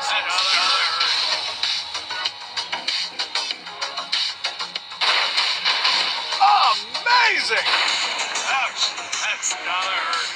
Amazing! Ouch, that's gotta hurt.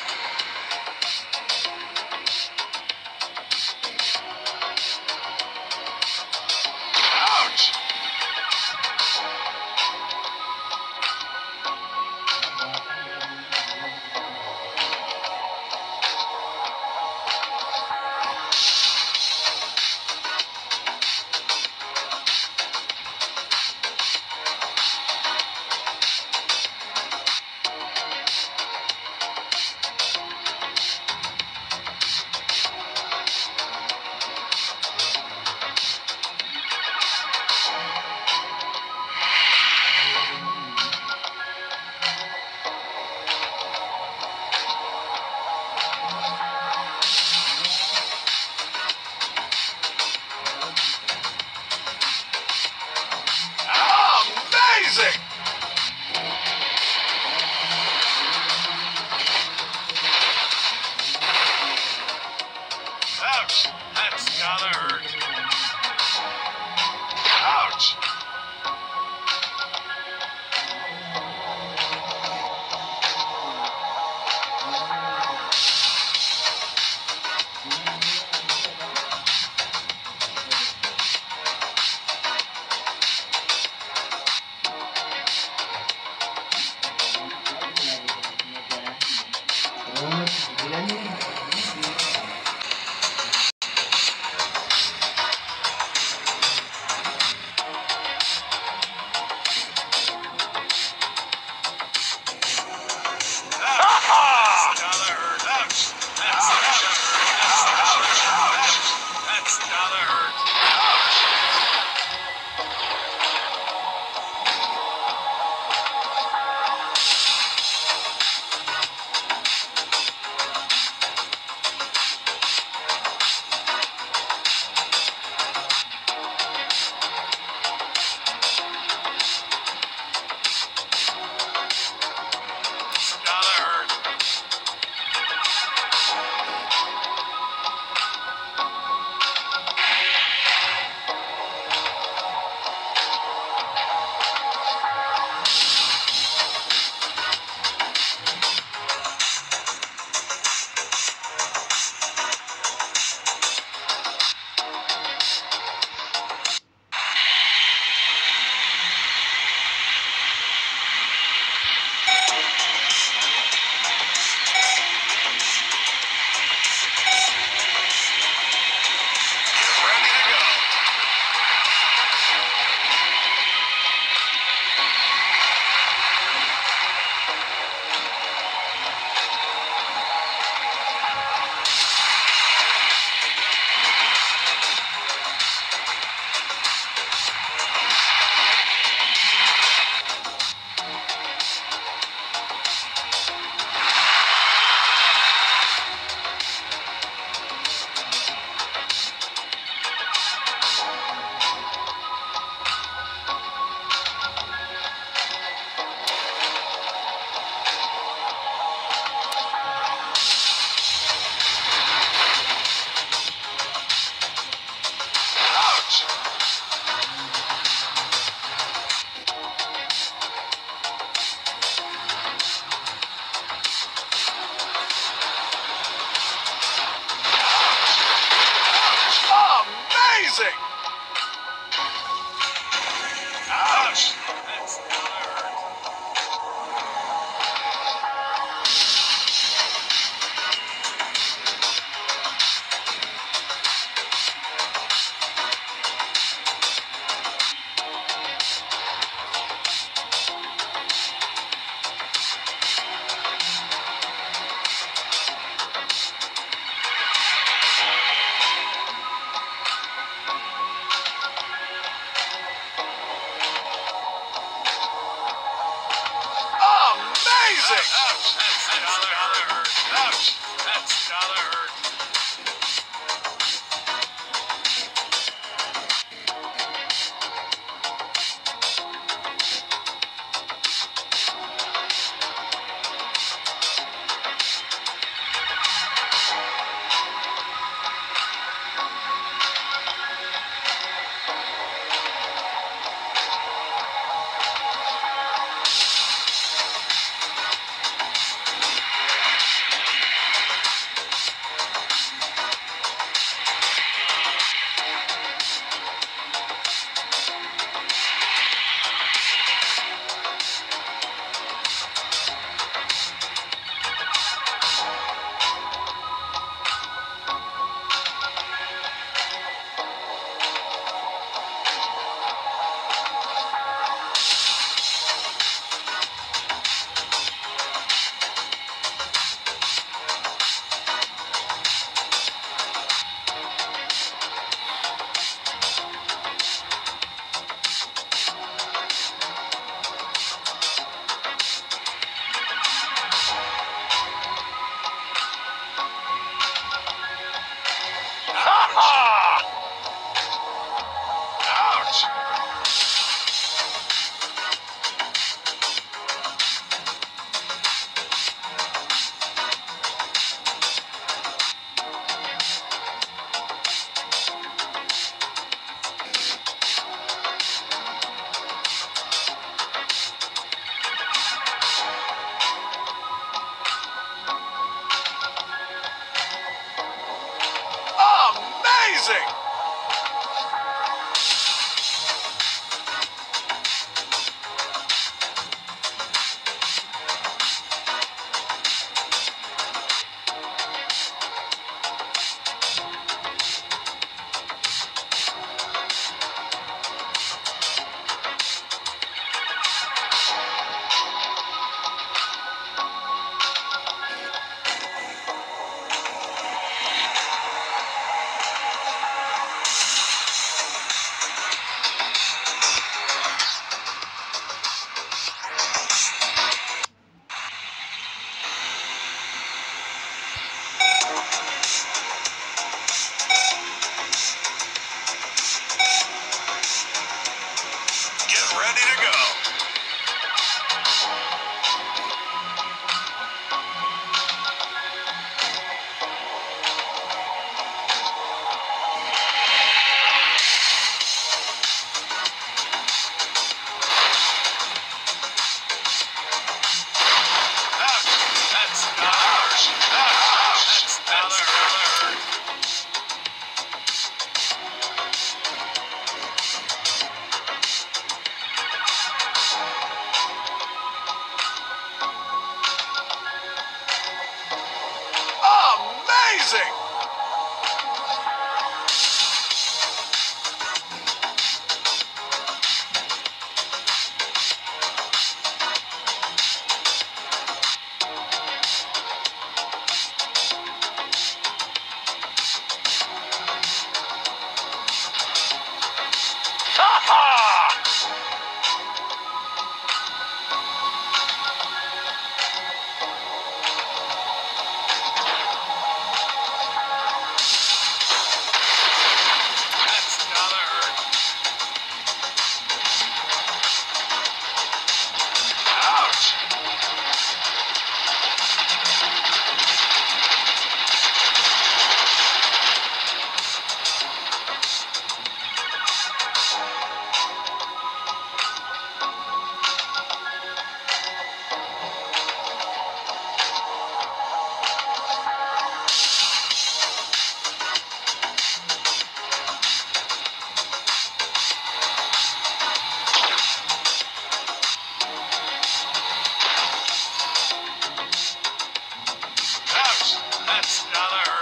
That's another hurt.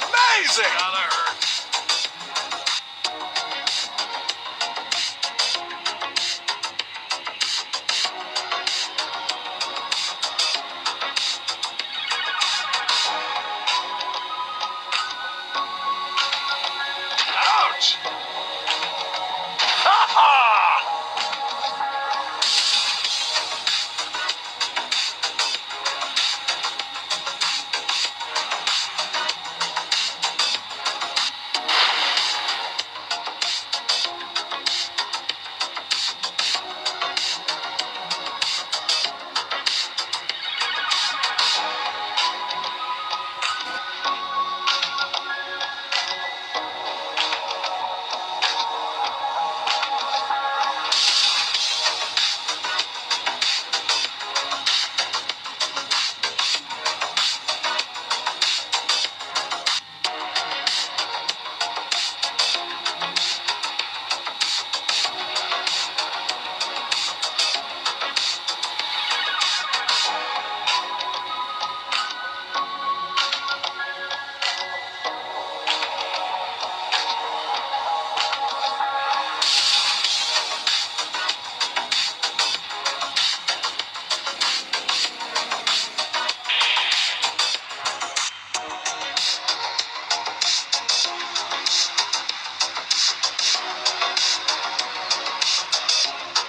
Amazing!